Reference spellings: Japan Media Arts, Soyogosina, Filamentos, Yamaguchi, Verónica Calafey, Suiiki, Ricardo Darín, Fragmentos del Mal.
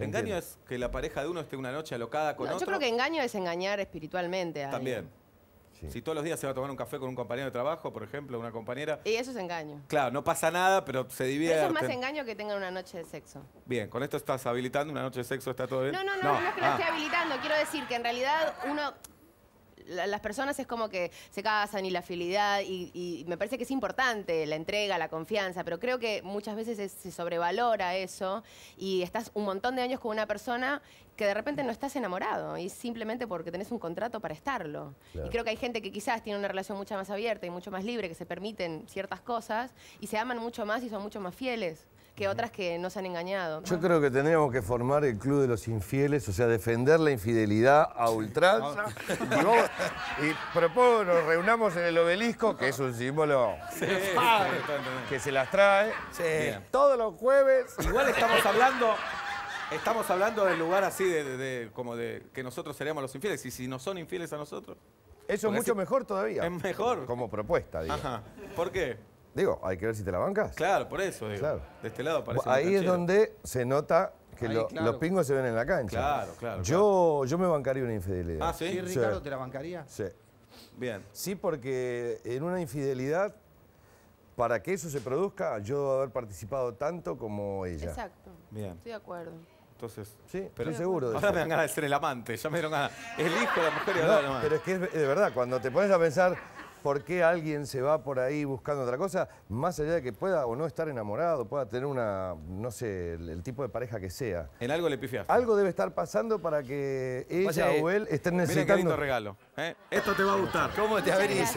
Engaño es que la pareja de uno esté una noche alocada con otro. Yo creo que engaño es engañar espiritualmente a alguien. Sí. Si todos los días se va a tomar un café con un compañero de trabajo, por ejemplo, una compañera. Y eso es engaño. Claro, no pasa nada, pero se divierten. Pero eso es más engaño que tengan una noche de sexo. Bien, ¿con esto estás habilitando una noche de sexo? ¿Está todo bien? No es que lo esté habilitando. Quiero decir que en realidad uno... Las personas es como que se casan y la fidelidad y me parece que es importante la entrega, la confianza, pero creo que muchas veces se sobrevalora eso y estás un montón de años con una persona que de repente no estás enamorado y simplemente porque tenés un contrato para estarlo. Claro. Y creo que hay gente que quizás tiene una relación mucho más abierta y mucho más libre, que se permiten ciertas cosas y se aman mucho más y son mucho más fieles que otras que nos han engañado. Yo creo que tendríamos que formar el club de los infieles, o sea, defender la infidelidad a ultranza. Y propongo, nos reunamos en el obelisco, que es un símbolo que se las trae todos los jueves. Igual estamos hablando del lugar así de que nosotros seríamos los infieles, y si no son infieles a nosotros. Eso es mucho mejor todavía. Es mejor. Como propuesta, digo. Ajá. ¿Por qué? Digo, hay que ver si te la bancas. Claro, por eso, digo. Claro. De este lado parece ahí es donde se nota que ahí, los pingos se ven en la cancha. Claro. Yo me bancaría una infidelidad. Ah, ¿sí? ¿Sí, Ricardo, te la bancaría? Sí. Bien. Sí, porque en una infidelidad, para que eso se produzca, yo debo haber participado tanto como ella. Exacto. Bien. Estoy de acuerdo. Entonces, sí, pero seguro. Ahora me dan ganas de ser el amante. Ya me dieron ganas. El hijo de la mujer y no, la pero es que es de verdad, cuando te pones a pensar... ¿Por qué alguien se va por ahí buscando otra cosa? Más allá de que pueda o no estar enamorado, pueda tener una, no sé, el tipo de pareja que sea. En algo le pifiaste. Algo debe estar pasando para que ella o él estén necesitando... Mira qué lindo regalo. Esto te va a gustar. ¿Cómo te averiguas?